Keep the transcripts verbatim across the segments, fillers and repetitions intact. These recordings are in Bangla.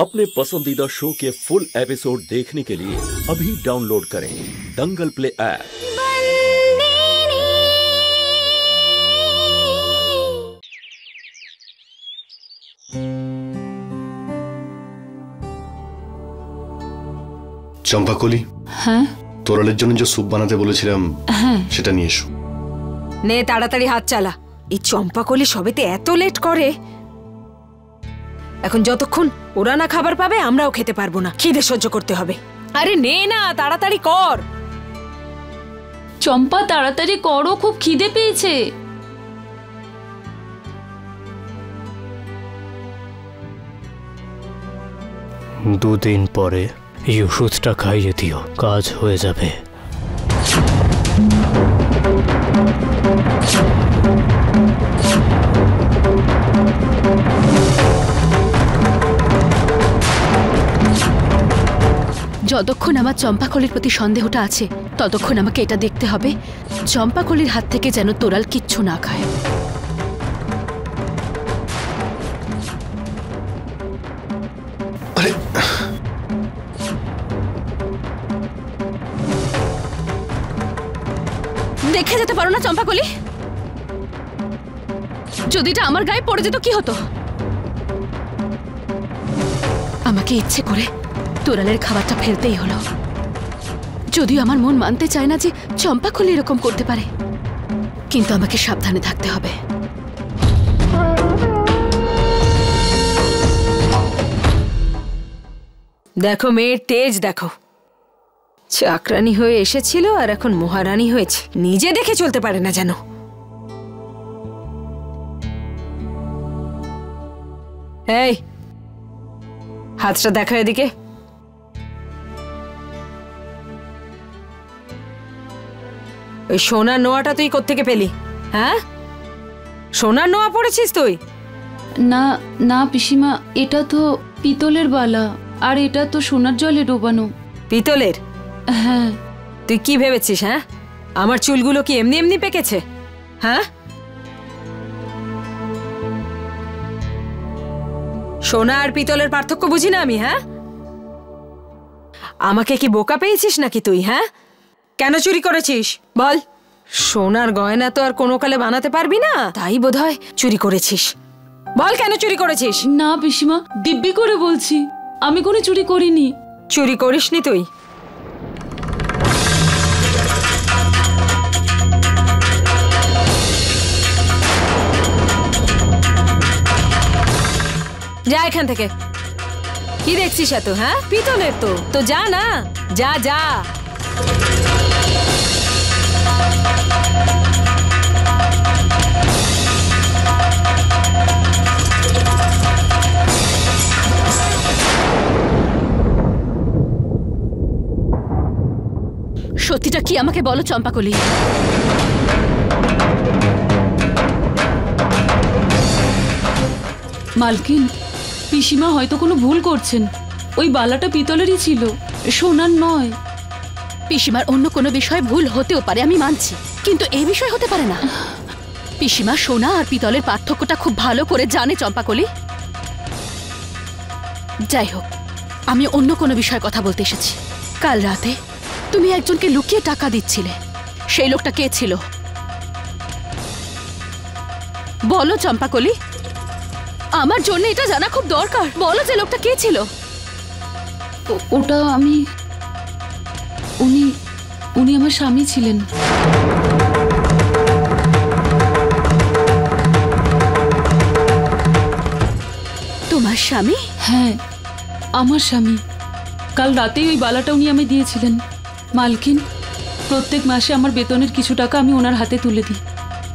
अपने पसंदीदा शो के फुल एपिसोड देखने के लिए अभी डाउनलोड करें दंगल प्ले ऐप। चंपाकोली हाँ? तोरालेर जोन्नो जो सूप बनाते बोलेछिलाम सेटा निये एसो। ने ताड़ाताड़ी हाथ चाला। ए चंपाकोली सबेते एतो लेट करे। एखन जतक्षण ओरा ना खाबार पाबे आमराओ खेते पारबो ना। खिदे सह्य करते होबे। अरे ने ना ताड़ाताड़ी कर। चंपा ताड़ाताड़ी करो, खूब खिदे पेयेछे। दो दिन परे ये ओषुधटा खाइए दिओ, काज हो जाबे। जतक्षण आमार चम्पाकलिर प्रति सन्देहटा आछे ततक्षण आमाके एटा देखते होबे चम्पाकलिर हाथ थेके जेन तोराल किच्छु ना खाय। अरे देखे जेते पारो ना चम्पाकली, जोदि एटा आमार गाये पड़े जेतो कि हतो? आमाके इच्छे करे तोरालेर खाबारटा फेलतेई हलो, जोदि आमार मन मानते चाय ना जे चम्पाकली एरकम करते पारे, किन्तु आमाके साबधाने थाकते होबे। देखो मेर तेज देखो, चाकरानी हुए एसेछिल और एखन महारानी हुएछे, निजे देखे चलते पारे ना जानो। एई हाथटा देखो एदिके, ओई सोनार नोयाटा तुई कोत्थेके पेली? हाँ सोनार नोया पड़ेछिस तुई? ना ना पिसिमा, एटा तो पितलेर बाला और एटा तो सोनार जले डोबानो। पितलेर? हाँ। तु की भेवेछिस हाँ आमार चुलगुलो कि एमनि एमनि पेकेछे? हाँ सोना आर पितलेर पार्थक्य बुझि ना आमि। हाँ आमाके कि बोका पेयेछिस नाकि तुई? हाँ केन चुरी करेछिस बल? सोनार गयना तो आर कोनो काले बानाते पारबि ना, ताई बोधहय चुरी करेछिस। बल केन चुरी करेछिस? ना पिसिमा दिब्बि करे बोलछि आमि कोनो चुरी करिनि। चुरी करिसनि तुई? जा एखान थेके, कि देखछिस एत? हाँ पितलेर तो तो जा ना, जा जा। सत्यिटा कि आमाके बोलो चम्पाकली? मालकिन पिसिमा हয়তো কোনো ভুল করছেন, ওই বালাটা পিতলেরই ছিল সোনার নয়। পিসিমার অন্য কোনো বিষয় ভুল হতেও পারে আমি মানছি, কিন্তু এই বিষয় হতে পারে না। পিসিমা সোনা আর পিতলের পার্থক্যটা খুব ভালো করে জানে চম্পাকলি। যাই হোক আমি অন্য কোনো বিষয়ে কথা বলতে এসেছি। কাল রাতে তুমি একজনকে লুকিয়ে টাকা দিচ্ছিলে, সেই লোকটা কে ছিল বলো চম্পাকলি? আমার জন্য এটা জানা খুব দরকার, বলো যে লোকটা কে ছিল। ওটা আমি, উনি উনি আমার স্বামী ছিলেন। তোমার স্বামী? হ্যাঁ আমার স্বামী। কাল রাতেই ওই বালাটা উনি আমায় দিয়েছিলেন মালকিন। প্রত্যেক মাসে আমার বেতনের কিছু টাকা আমি ওনার হাতে তুলে দিই,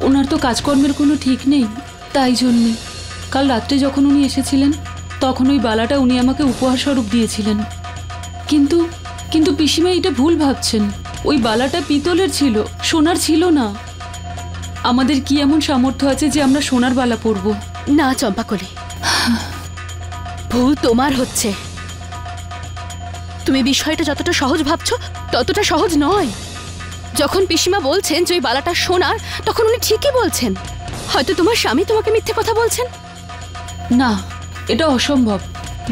ওনার তো কাজকর্মের কোনো ঠিক নেই, তাই জন্যে কাল রাতে যখন উনি এসেছিলেন তখন ওই বালাটা উনি আমাকে উপহার স্বরূপ দিয়েছিলেন। কিন্তু কিন্তু পিসিমা এটা ভুল ভাবছেন, ওই বালাটা পিতলের ছিল সোনার ছিল না। আমাদের কি এমন সামর্থ্য আছে যে আমরা সোনার বালা পরব? না চম্পাকলি ভুল তোমার হচ্ছে, তুমি বিষয়টা যতটা সহজ ভাবছো ততটা সহজ নয়। যখন পিসিমা বলছেন যে ওই বালাটা সোনার তখন উনি ঠিকই বলছেন, হয়তো তোমার স্বামী তোমাকে মিথ্যে কথা বলছেন। না এটা অসম্ভব,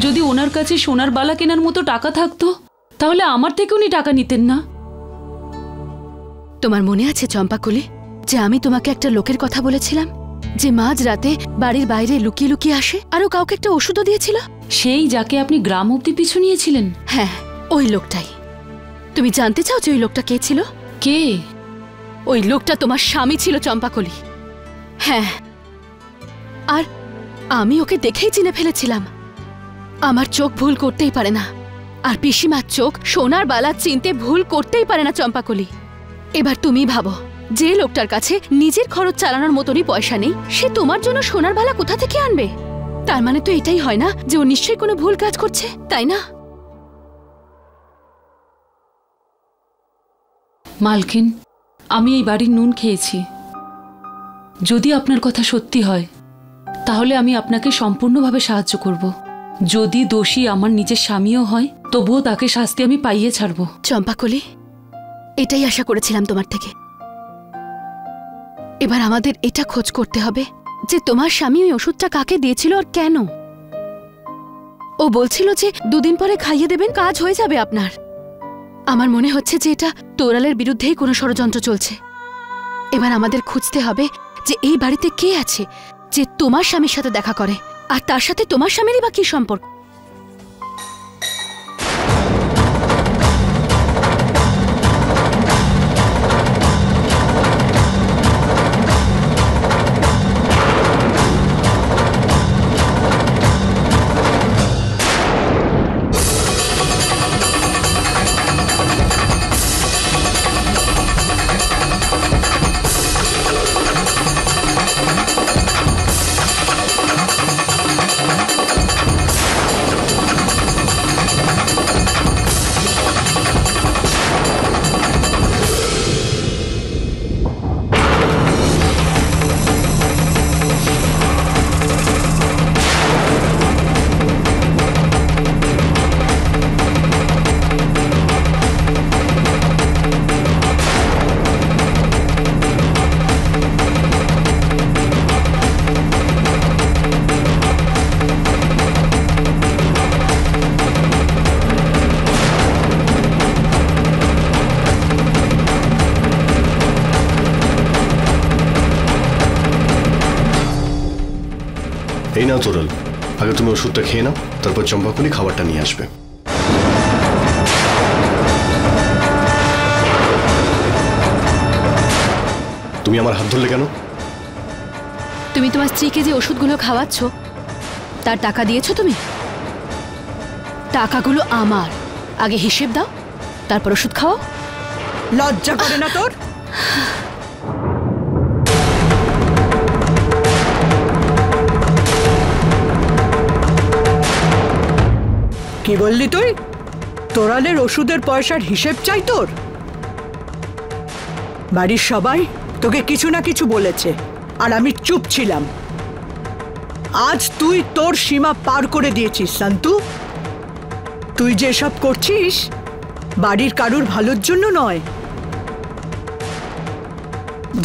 যদি ওনার কাছে সোনার বালা কেনার মতো টাকা থাকতো তাহলে আমার থেকে উনি টাকা নিতেন না। তোমার মনে আছে চম্পাকলি, যে আমি তোমাকে একটা লোকের কথা বলেছিলাম যে মাঝ রাতে বাড়ির বাইরে লুকিয়ে লুকিয়ে আসে আর ও কাউকে একটা ওষুধও দিয়েছিল? সেই যাকে আপনি গ্রাম অবধি পিছু নিয়েছিলেন? হ্যাঁ, ওই লোকটাই। তুমি জানতে চাও যে ওই লোকটা কে ছিল? কে? ওই লোকটা তোমার স্বামী ছিল চম্পাকলি। হ্যাঁ, আর আমি ওকে দেখেই চিনে ফেলেছিলাম। আমার চোখ ভুল করতেই পারে না, আর পিসিমার চোখ সোনার বালা চিনতে ভুল করতেই পারে না চম্পাকলি। এবার তুমি ভাবো, যে লোকটার কাছে নিজের খরচ চালানোর মতনই পয়সা নেই সে তোমার জন্য সোনার বালা কোথা থেকে আনবে? তার মানে তো এটাই হয় না যে ও নিশ্চয়ই কোনো ভুল কাজ করছে, তাই না? মালকিন, আমি এই বাড়ির নুন খেয়েছি। যদি আপনার কথা সত্যি হয় তাহলে আমি আপনাকে সম্পূর্ণভাবে সাহায্য করব। যদি দোষী আমার নিজের স্বামীও হয় তবুও তাকে শাস্তি আমি পাইয়ে ছাড়ব। চম্পাকলি, এটাই আশা করেছিলাম তোমার থেকে। এবার আমাদের এটা খোঁজ করতে হবে যে তোমার স্বামী ওই ওষুধটা কাকে দিয়েছিল আর কেন। ও বলছিল যে দুদিন পরে খাইয়ে দেবেন, কাজ হয়ে যাবে আপনার। আমার মনে হচ্ছে যে এটা তোরালের বিরুদ্ধেই কোনো ষড়যন্ত্র চলছে। এবার আমাদের খুঁজতে হবে যে এই বাড়িতে কে আছে যে তোমার স্বামীর সাথে দেখা করে, আর তার সাথে তোমার স্বামীরই বা কি সম্পর্ক। এই নাও তোরাল, আগে তুমি ওষুধটা খেয়ে নাও, তারপর চম্পাকলি খাবারটা নিয়ে আসবে। তুমি আমার হাত ধরলে কেন? তুমি তোমার স্ত্রীকে যে ওষুধগুলো খাওয়াচ্ছ তার টাকা দিয়েছো তুমি? টাকাগুলো আমার, আগে হিসেব দাও তারপর ওষুধ খাও। লজ্জা করে না তোর? কি বললি তুই? তোরালের ওষুধের পয়সার হিসেব চাই তোর? বাড়ির সবাই তোকে কিছু না কিছু বলেছে আর আমি চুপ ছিলাম। আজ তুই তোর সীমা পার করে দিয়েছিস শান্তু। তুই যে সব করছিস বাড়ির কারুর ভালোর জন্য নয়।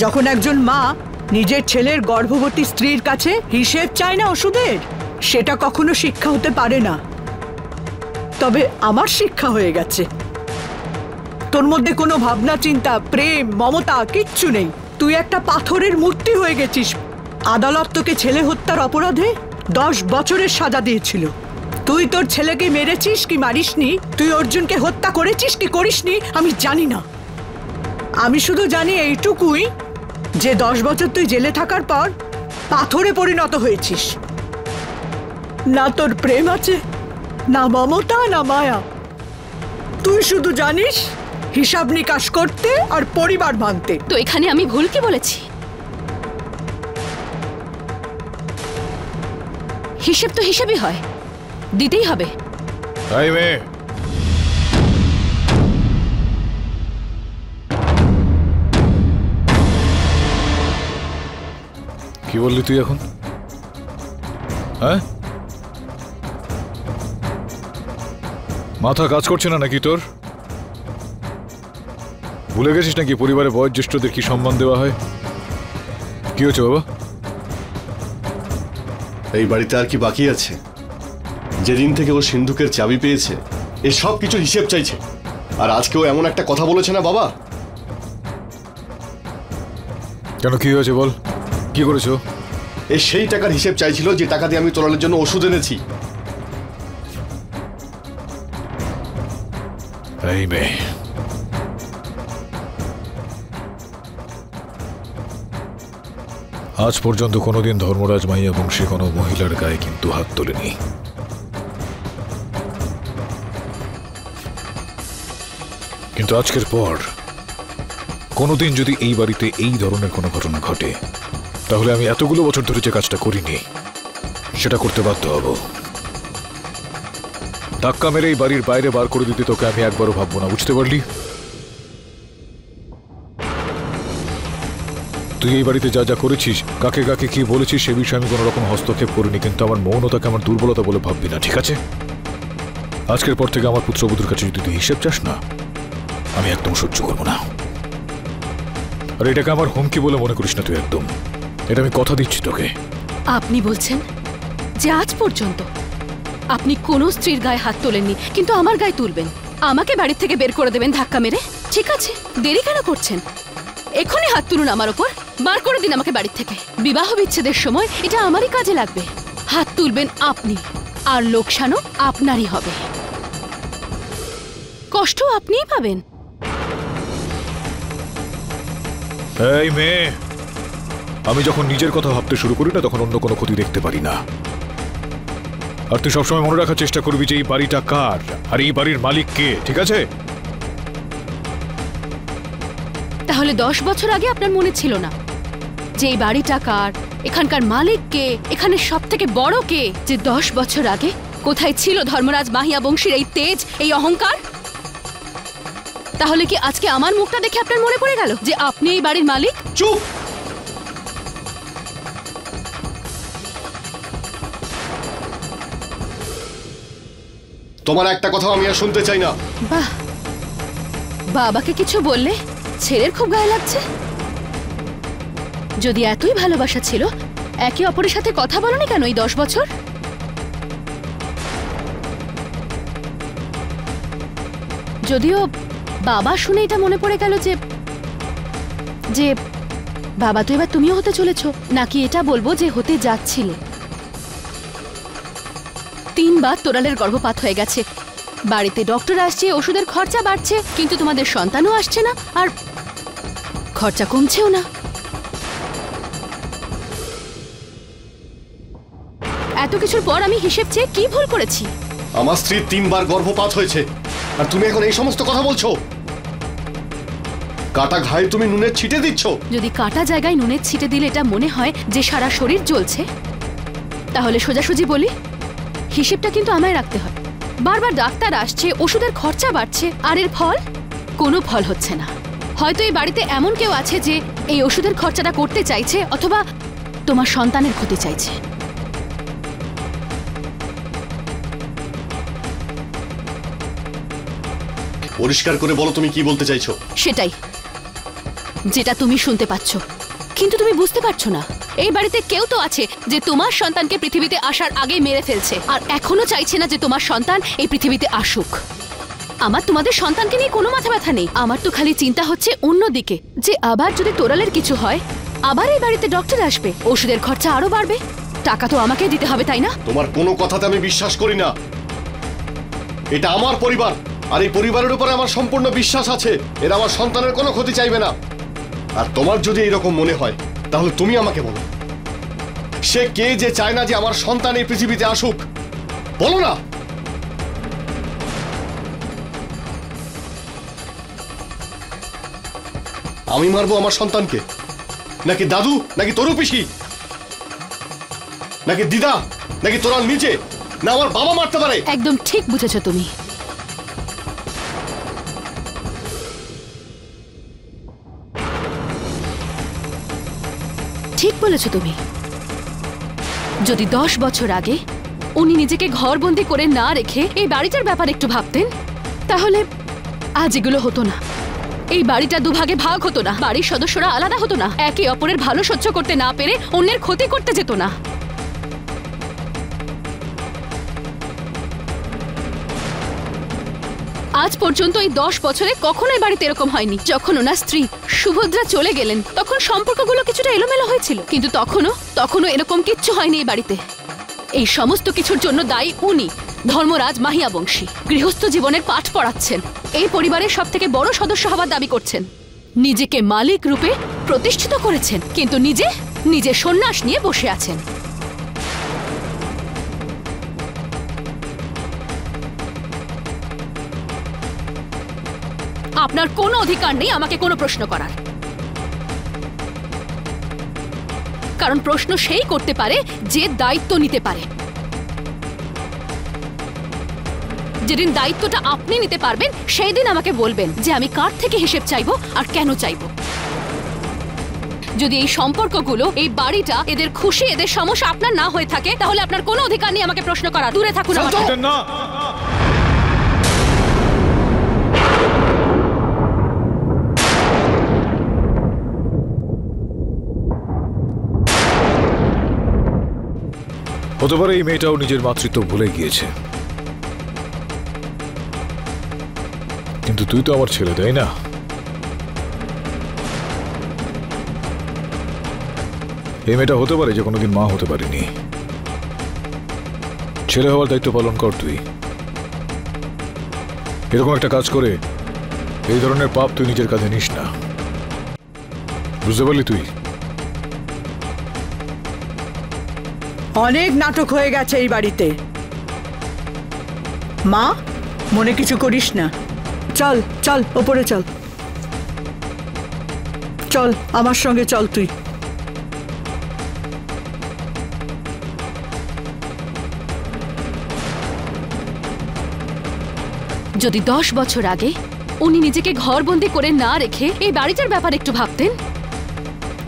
যখন একজন মা নিজের ছেলের গর্ভবতী স্ত্রীর কাছে হিসেব চায় না ওষুধের, সেটা কখনো শিক্ষা হতে পারে না। তবে আমার শিক্ষা হয়ে গেছে, তোর মধ্যে কোনো ভাবনা চিন্তা প্রেম মমতা কিচ্ছু নেই। তুই একটা পাথরের মূর্তি হয়ে গেছিস। আদালত তোকে ছেলে হত্যার অপরাধে দশ বছরের সাজা দিয়েছিল। তুই তোর ছেলেকে মেরেছিস কি মারিসনি, তুই অর্জুনকে হত্যা করেছিস কি করিসনি আমি জানি না। আমি শুধু জানি এইটুকুই যে দশ বছর তুই জেলে থাকার পর পাথরে পরিণত হয়েছিস। না তোর প্রেম আছে, না মমতা, না মায়া। তুই শুধু জানিস হিসাব নিকাশ করতে আর পরিবার ভাঙতে। তো এখানে আমি ভুল কি বলেছি? হিসাব তো হিসাবই হয়, দিতেই হবে। কি বললি তুই এখন? হ্যাঁ, মাথা কাজ করছে না নাকি তোর? ভুলে গেছিস নাকি পরিবারে বয়োজ্যেষ্ঠদের কি সম্মান দেওয়া হয়? কি হয়েছে বাবা? এই বাড়িতে আর কি বাকি আছে? যেদিন থেকে ও সিন্ধুকের চাবি পেয়েছে এ সব কিছুর হিসাব চাইছে। আর আজকে ও এমন একটা কথা বলেছে না বাবা? কেন, কি হয়েছে বল? কি করেছো? এ সেই টাকার হিসাব চাইছিল যে টাকা দিয়ে আমি তোলালের জন্য ওষুধ এনেছি। এই মেয়ে, আজ পর্যন্ত কোনোদিন ধর্মরাজ মাইয়া বংশী কোনো মহিলার গায়ে কিন্তু হাত তোলেনি। কিন্তু আজকের পর কোনোদিন যদি এই বাড়িতে এই ধরনের কোনো ঘটনা ঘটে, তাহলে আমি এতগুলো বছর ধরে যে কাজটা করিনি সেটা করতে বাধ্য হব। ধাক্কা মেরে এই বাড়ির বাইরে বার করে দিতে তোকে আমি একবারও ভাববো না, বুঝতে পারলি? তুই এই বাড়িতে যা যা করেছিস, কাকে কাকে কি বলেছিস, সে বিষয়ে আমি কোনো রকম হস্তক্ষেপ করিনি, কিন্তু আমার মৌনতাকে আমার দুর্বলতা বলে ভাববি না, ঠিক আছে? আজকের পর থেকে আমার পুত্রবধূর কাছে যদি তুই হিসেব চাস না, আমি একদম সহ্য করবো না। আর এটাকে আমার হুমকি বলে মনে করিস না তুই, একদম। এটা আমি কথা দিচ্ছি তোকে। আপনি বলছেন যে আজ পর্যন্ত আপনি কোনো স্ত্রীর গায়ে হাত তোলেননি, কিন্তু আমার গায়ে তুলবেন, আমাকে বাড়ি থেকে বের করে দেবেন ধাক্কা মেরে? ঠিক আছে, দেরি কেন করছেন? এখনি হাত তুলুন আমার ওপর, বার করে দিন আমাকে বাড়ি থেকে। বিবাহ বিচ্ছেদের সময় এটা আমারই কাজে লাগবে। হাত তুলবেন আপনি, আর লোকসানও আপনারই হবে, কষ্ট আপনিই পাবেন। এই মেয়ে, আমি যখন নিজের কথা ভাবতে শুরু করি না, তখন অন্য কোনো ক্ষতি দেখতে পারি না। আর তুই সবসময় মনে রাখার চেষ্টা করবি যে এই বাড়িটা কার আর এই বাড়ির মালিক কে, ঠিক আছে? তাহলে দশ বছর আগে আপনার মনে ছিল না যে এই বাড়িটা কার, এখানকার মালিক কে, এখানে সব থেকে বড় কে? যে দশ বছর আগে কোথায় ছিল ধর্মরাজ মাহিয়া বংশীর এই তেজ, এই অহংকার? তাহলে কি আজকে আমার মুখটা দেখে আপনার মনে পড়ে গেল যে আপনি এই বাড়ির মালিক? চুপ! তোমার একটা কথা আমি আর শুনতে চাই না। বাহ, বাবাকে কিছু বললে ছেলের খুব গায়ে লাগছে। যদি এতই ভালোবাসা ছিল, একে অপরের সাথে কথা বলনি কেন এই দশ বছর? যদিও বাবা শুনে এটা মনে পড়ে গেল যে যে বাবা তো এবার তুমিও হতে চলেছ, নাকি এটা বলবো যে হতে যাচ্ছিলে? তিনবার তোরালের গর্ভপাত হয়ে গেছে, বাড়িতে ডক্টর আসছে, ওষুধের খরচা বাড়ছে, কিন্তু তোমাদের সন্তানও আসছে না, আর খরচা কমছেও না। এত কিছুর পর আমি হিসেব চেয়ে কি ভুল করেছি? আমার স্ত্রী তিনবার গর্ভপাত হয়েছে, আর তুমি এখন এই সমস্ত কথা বলছো? কাটা ঘায়ে তুমি নুনের ছিটে দিচ্ছ। যদি কাটা জায়গায় নুনের ছিটে দিলে এটা মনে হয় যে সারা শরীর জ্বলছে, তাহলে সোজাসুজি বলি, হিসেবটা কিন্তু আমায় রাখতে হয়। বারবার ডাক্তার আসছে, ওষুধের খরচা বাড়ছে, আর এর ফল? কোনো ফল হচ্ছে না। হয়তো এই বাড়িতে এমন কেউ আছে যে এই ওষুধের খরচাটা করতে চাইছে, অথবা তোমার সন্তানের ক্ষতি চাইছে। পরিষ্কার করে বলো তুমি কি বলতে চাইছো। সেটাই যেটা তুমি শুনতে পাচ্ছ, কিন্তু তুমি বুঝতে পারছো না। এই বাড়িতে কেউ তো আছে যে তোমার সন্তানকে পৃথিবীতে আসার আগে মেরে ফেলছে, আর এখনো চাইছে না যে তোমার সন্তান এই পৃথিবীতে আসুক। আমার তোমাদের সন্তানকে নিয়ে কোনো মাথা ব্যথা নেই, আমার তো খালি চিন্তা হচ্ছে অন্যদিকে, যে আবার যদি তোরালের কিছু হয়, আবার এই বাড়িতে ডক্টর আসবে, ওষুধের খরচা আরো বাড়বে, টাকা তো আমাকে দিতে হবে, তাই না? তোমার কোনো কথাতে আমি বিশ্বাস করি না। এটা আমার পরিবার, আর এই পরিবারের উপরে আমার সম্পূর্ণ বিশ্বাস আছে। এরা আমার সন্তানের কোনো ক্ষতি চাইবে না। আর তোমার যদি এইরকম মনে হয়, তাহলে তুমি আমাকে বলো, সে কে যে চায় না যে আমার সন্তান এই পৃথিবীতে আসুক? বলো না। আমি মারবো আমার সন্তানকে, নাকি দাদু, নাকি তোর পিসি, নাকি দিদা, নাকি তোরা নিজে, না আমার বাবা মারতে পারে? একদম ঠিক বুঝেছ তুমি। ঠিক বলেছ তুমি। যদি দশ বছর আগে উনি নিজেকে ঘরবন্দি করে না রেখে এই বাড়িটার ব্যাপারে একটু ভাবতেন, তাহলে আজ এগুলো হতো না। এই বাড়িটা দুভাগে ভাগ হতো না, বাড়ির সদস্যরা আলাদা হতো না, একে অপরের ভালো সহ্য করতে না পেরে অন্যের ক্ষতি করতে যেত না। आज पर्यन्त এই दस বছরে কখনোই বাড়িতে এরকম হয়নি। যখন ওনার স্ত্রী সুভদ্রা চলে গেলেন তখন সম্পর্কগুলো কিছুটা এলোমেলো হয়েছিল, কিন্তু তখনও তখনও এরকম কিছু হয়নি এই বাড়িতে। এই সমস্ত কিছুর জন্য দায়ী উনি, ধর্মরাজ মাহিয়া বংশী। গৃহস্থ জীবনের পাঠ পড়াচ্ছেন, এই পরিবারের সবথেকে বড় সদস্য হওয়ার দাবি করছেন, নিজেকে মালিক রূপে প্রতিষ্ঠিত করেছেন, কিন্তু নিজে নিজে সন্ন্যাস নিয়ে বসে আছেন। আপনার কোনো অধিকার নেই আমাকে কোনো প্রশ্ন করার, কারণ প্রশ্ন সেই করতে পারে যে দায়িত্ব নিতে পারে। যেদিন দায়িত্বটা আপনি নিতে পারবেন সেই দিন আমাকে বলবেন যে আমি কার থেকে হিসেব চাইবো আর কেন চাইবো। যদি এই সম্পর্কগুলো, এই বাড়িটা, এদের খুশি, এদের সমস্যা আপনার না হয়ে থাকে, তাহলে আপনার কোনো অধিকার নেই আমাকে প্রশ্ন করার। দূরে থাকুন। হতে পারে এই মেয়েটাও নিজের মাতৃত্ব ভুলে গিয়েছে, কিন্তু তুই তো আমার ছেলে, তাই না? এই মেয়েটা হতে পারে যে কোনোদিন মা হতে পারেনি। ছেলে হওয়ার দায়িত্ব পালন কর তুই। এরকম একটা কাজ করে এই ধরনের পাপ তুই নিজের কাঁধে নিস না, বুঝতে পারলি? তুই অনেক নাটক হয়ে গেছে এই বাড়িতে। মা, মনে কিছু করিস না, চল চল ওপরে চল, চল আমার সঙ্গে চল তুই। যদি দশ বছর আগে উনি নিজেকে ঘরবন্দি করে না রেখে এই বাড়িটার ব্যাপারে একটু ভাবতেন।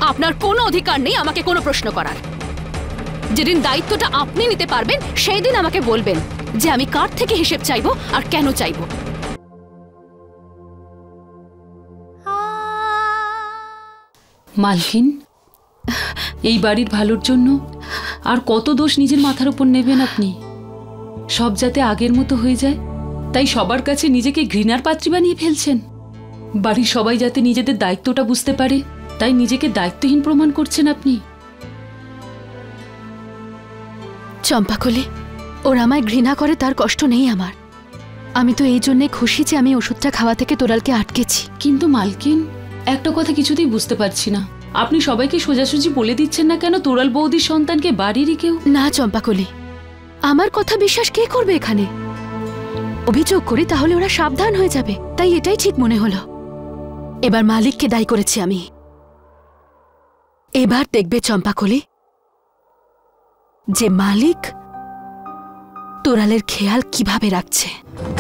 আপনার কোনো অধিকার নেই আমাকে কোনো প্রশ্ন করার। যেদিন দায়িত্বটা আপনি নিতে পারবেন সেই দিন আমাকে বলবেন যে আমি কার থেকে হিসেব চাইবো আর কেন চাইবো। মালকিন, এই বাড়ির ভালোর জন্য আর কত দোষ নিজের মাথার উপর নেবেন আপনি? সব যাতে আগের মতো হয়ে যায় তাই সবার কাছে নিজেকে ঘৃণার পাত্রী বানিয়ে ফেলছেন। বাড়ির সবাই যাতে নিজেদের দায়িত্বটা বুঝতে পারে তাই নিজেকে দায়িত্বহীন প্রমাণ করছেন আপনি। চম্পাকলি, ওরা আমায় ঘৃণা করে তার কষ্ট নেই আমার। আমি তো এই জন্যে খুশি যে আমি ওষুধটা খাওয়া থেকে তোরালকে আটকেছি। কিন্তু মালকিন, একটা কথা কিছুতেই বুঝতে পারছি না, আপনি সবাইকে সোজাসুজি বলে দিচ্ছেন না কেন তোরাল বৌদির সন্তানকে বাড়িরই কেউ? না চম্পাকলি, আমার কথা বিশ্বাস কে করবে? এখানে অভিযোগ করি তাহলে ওরা সাবধান হয়ে যাবে, তাই এটাই ঠিক মনে হলো। এবার মালিককে দায়ী করেছি আমি। এবার দেখবে চম্পাকলি যে মালিক তোরালের খেয়াল কিভাবে রাখছে। অনেক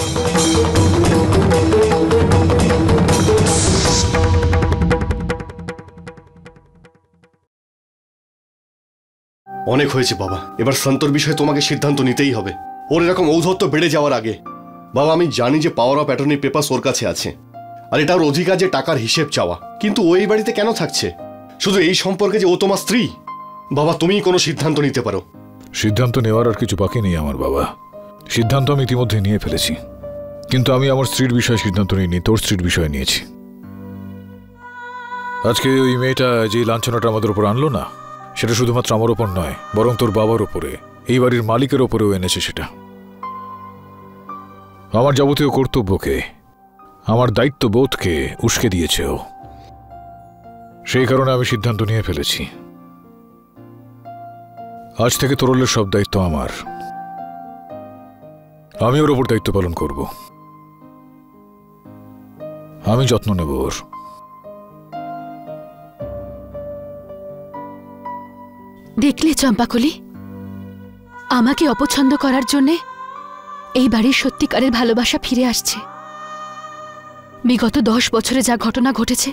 হয়েছে বাবা, এবার শান্তর বিষয়ে তোমাকে সিদ্ধান্ত নিতেই হবে। ওর এরকম ঔদ্ধত্য বেড়ে যাওয়ার আগে। বাবা, আমি জানি যে পাওয়ার অফ অ্যাটর্নি পেপার ওর কাছে আছে, আর এটা ওর অধিকার যে টাকার হিসেব চাওয়া, কিন্তু ওই বাড়িতে কেন থাকছে? শুধু এই সম্পর্কে যে ও তোমার স্ত্রী। বাবা, তুমি কোনো সিদ্ধান্ত নিতে পারো। সিদ্ধান্ত নেওয়ার আর কিছু বাকি নেই আমার বাবা। সিদ্ধান্ত আমি ইতিমধ্যে নিয়ে ফেলেছি, কিন্তু আমি আমার স্ত্রীর বিষয়ে সিদ্ধান্ত নিইনি, তোর স্ত্রীর বিষয় নিয়েছি। আজকে ওই মেয়েটা যে লাঞ্ছনাটা আমাদের উপর আনলো না, সেটা শুধুমাত্র আমার ওপর নয়, বরং তোর বাবার ওপরে, এই বাড়ির মালিকের ওপরেও এনেছে। সেটা আমার যাবতীয় কর্তব্যকে, আমার দায়িত্ববোধকে উস্কে দিয়েছে ও। সেই কারণে আমি সিদ্ধান্ত নিয়ে ফেলেছি, আজ থেকে তোরলের সব দায়িত্ব আমার। আমি ওর ওপর দায়িত্ব পালন করব, আমি যত্ন নেব ওর। দেখলে চম্পাকলি, আমাকে অপছন্দ করার জন্যে এই বাড়ির সত্যিকারের ভালোবাসা ফিরে আসছে। বিগত দশ বছরে যা ঘটনা ঘটেছে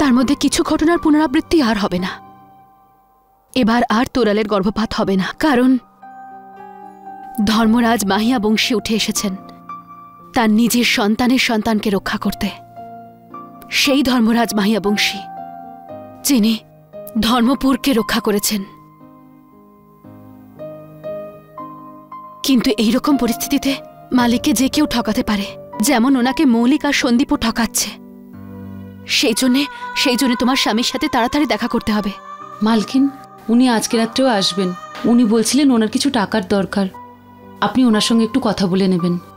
তার মধ্যে কিছু ঘটনার পুনরাবৃত্তি আর হবে না। এবার আর তোরালের গর্ভপাত হবে না, কারণ ধর্মরাজ মাহিয়া বংশী উঠে এসেছেন তার নিজের সন্তানের সন্তানকে রক্ষা করতে। সেই ধর্মরাজ মাহিয়া বংশী যিনি ধর্মপুরকে রক্ষা করেছেন। কিন্তু এইরকম পরিস্থিতিতে মালিককে যে কেউ ঠকাতে পারে, যেমন ওনাকে মৌলিক আর সন্দীপও ঠকাচ্ছে। সেই জন্য সেই জন্য তোমার স্বামীর সাথে তাড়াতাড়ি দেখা করতে হবে। মালকিন, উনি আজকে রাতেও আসবেন। উনি বলছিলেন ওনার কিছু টাকার দরকার, আপনি ওনার সঙ্গে একটু কথা বলে নেবেন।